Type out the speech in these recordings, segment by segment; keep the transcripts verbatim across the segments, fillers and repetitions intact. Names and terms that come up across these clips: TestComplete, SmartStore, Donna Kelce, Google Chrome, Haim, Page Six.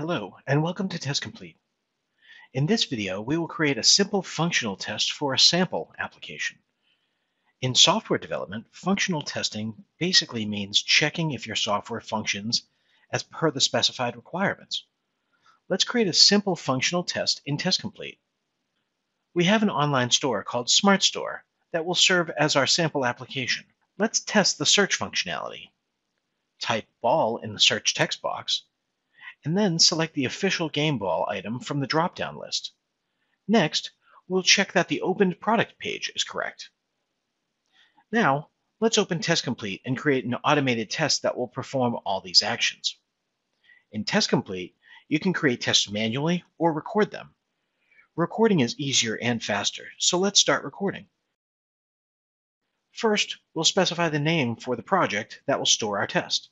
Hello, and welcome to TestComplete. In this video, we will create a simple functional test for a sample application. In software development, functional testing basically means checking if your software functions as per the specified requirements. Let's create a simple functional test in TestComplete. We have an online store called SmartStore that will serve as our sample application. Let's test the search functionality. Type ball in the search text box, and then select the official game ball item from the drop-down list. Next, we'll check that the opened product page is correct. Now, let's open TestComplete and create an automated test that will perform all these actions. In TestComplete, you can create tests manually or record them. Recording is easier and faster, so let's start recording. First, we'll specify the name for the project that will store our test.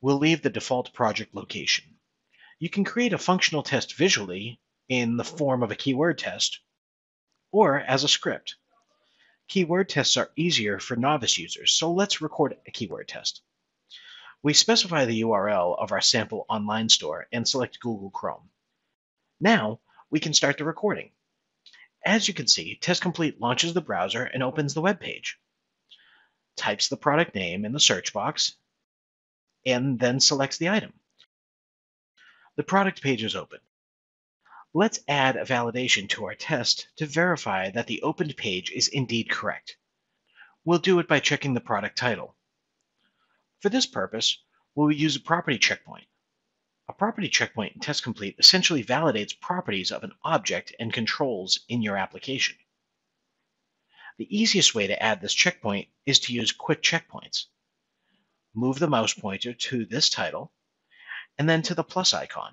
We'll leave the default project location. You can create a functional test visually in the form of a keyword test or as a script. Keyword tests are easier for novice users, so let's record a keyword test. We specify the U R L of our sample online store and select Google Chrome. Now we can start the recording. As you can see, TestComplete launches the browser and opens the web page, types the product name in the search box, and then selects the item. The product page is open. Let's add a validation to our test to verify that the opened page is indeed correct. We'll do it by checking the product title. For this purpose, we'll use a property checkpoint. A property checkpoint in TestComplete essentially validates properties of an object and controls in your application. The easiest way to add this checkpoint is to use quick checkpoints. Move the mouse pointer to this title, and then to the plus icon.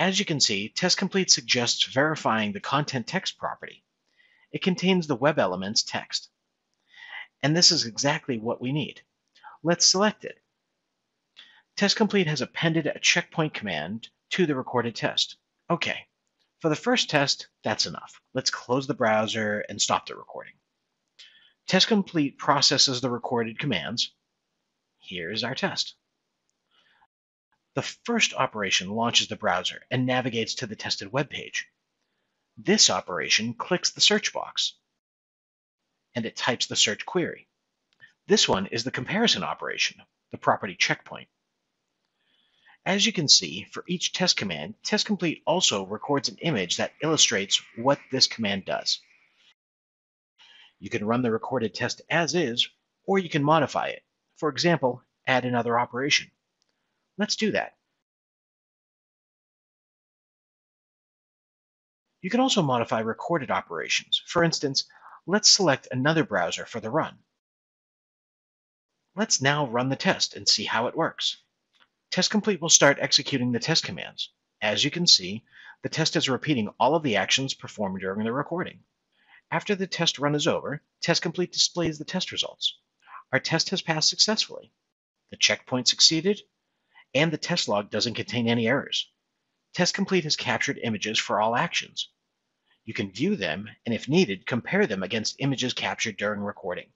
As you can see, TestComplete suggests verifying the content text property. It contains the web elements text. And this is exactly what we need. Let's select it. TestComplete has appended a checkpoint command to the recorded test. Okay, for the first test, that's enough. Let's close the browser and stop the recording. TestComplete processes the recorded commands. Here's our test. The first operation launches the browser and navigates to the tested web page. This operation clicks the search box, and it types the search query. This one is the comparison operation, the property checkpoint. As you can see, for each test command, TestComplete also records an image that illustrates what this command does. You can run the recorded test as is, or you can modify it. For example, add another operation. Let's do that. You can also modify recorded operations. For instance, let's select another browser for the run. Let's now run the test and see how it works. TestComplete will start executing the test commands. As you can see, the test is repeating all of the actions performed during the recording. After the test run is over, TestComplete displays the test results. Our test has passed successfully. The checkpoint succeeded, and the test log doesn't contain any errors. TestComplete has captured images for all actions. You can view them, and if needed, compare them against images captured during recording.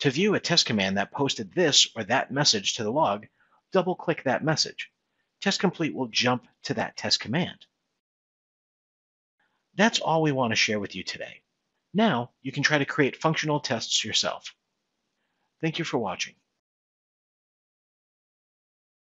To view a test command that posted this or that message to the log, double-click that message. TestComplete will jump to that test command. That's all we want to share with you today. Now, you can try to create functional tests yourself. Thank you for watching.